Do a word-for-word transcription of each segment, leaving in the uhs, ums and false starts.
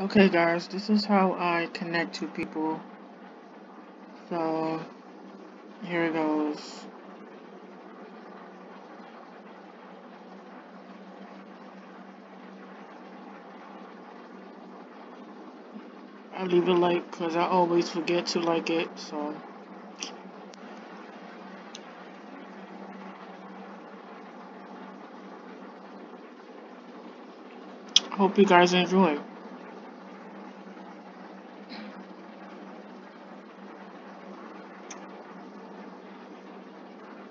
Okay guys, this is how I connect to people. So here it goes. I leave a like because I always forget to like it, so hope you guys enjoy.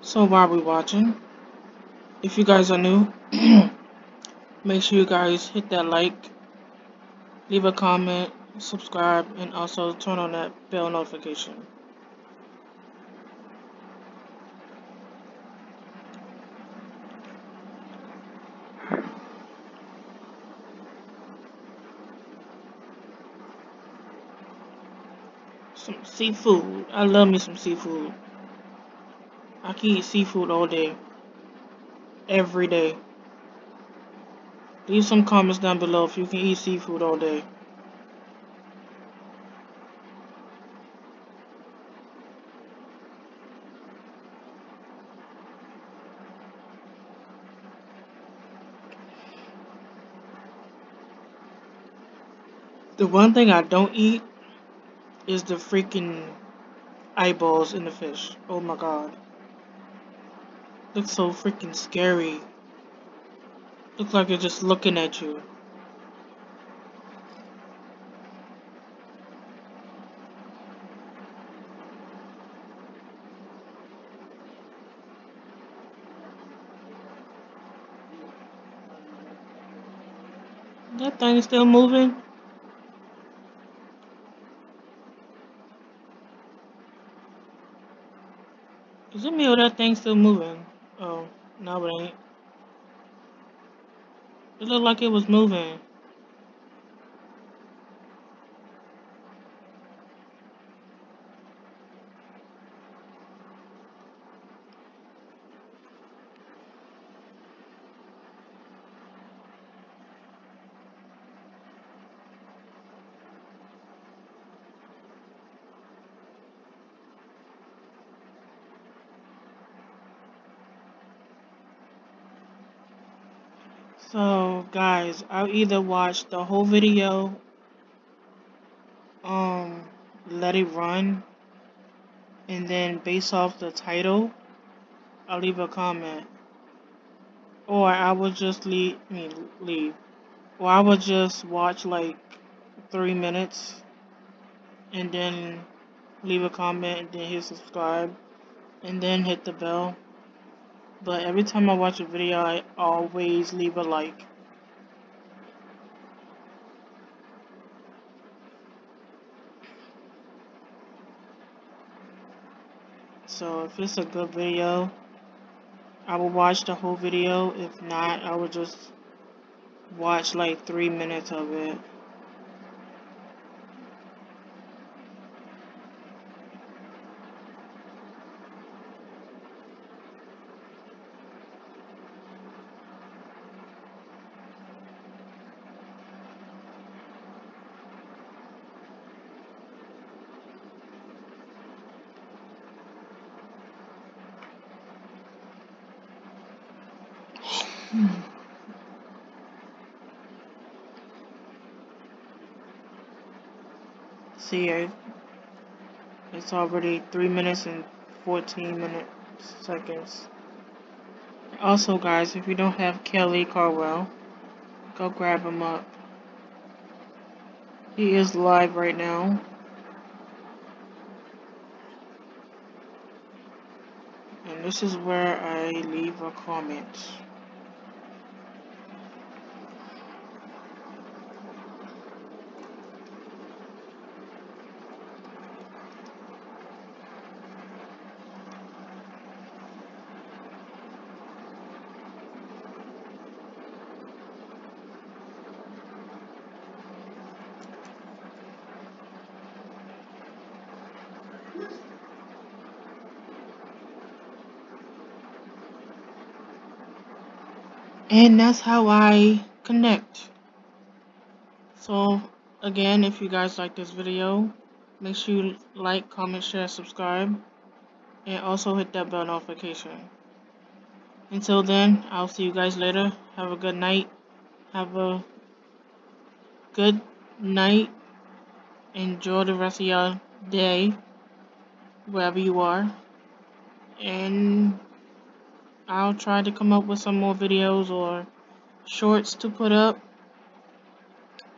So while we're watching, if you guys are new, make sure you guys hit that like, leave a comment, subscribe, and also turn on that bell notification. Some seafood. I love me some seafood. I can eat seafood all day. Every day. Leave some comments down below if you can eat seafood all day. The one thing I don't eat is the freaking eyeballs in the fish. Oh my god. Looks so freaking scary. Looks like they're just looking at you. That thing is still moving. Is it me or that thing still moving? Oh, no it ain't. It looked like it was moving. So guys, I'll either watch the whole video, um, let it run, and then based off the title, I'll leave a comment, or I will just leave, I mean, leave, or I will just watch like three minutes, and then leave a comment, and then hit subscribe, and then hit the bell. But every time I watch a video, I always leave a like. So if it's a good video, I will watch the whole video. If not, I will just watch like three minutes of it. Hmm. See, I, it's already three minutes and fourteen minute seconds. Also guys, if you don't have Kelly Carwell, go grab him up. He is live right now. And this is where I leave a comment. And that's how I connect. So Again, if you guys like this video, make sure you like, comment, share, subscribe, and also hit that bell notification. Until then, I'll see you guys later. Have a good night. Have a good night. Enjoy the rest of your day, wherever you are. And I'll try to come up with some more videos or shorts to put up.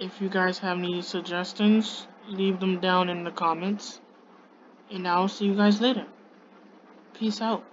If you guys have any suggestions, leave them down in the comments. And I'll see you guys later. Peace out.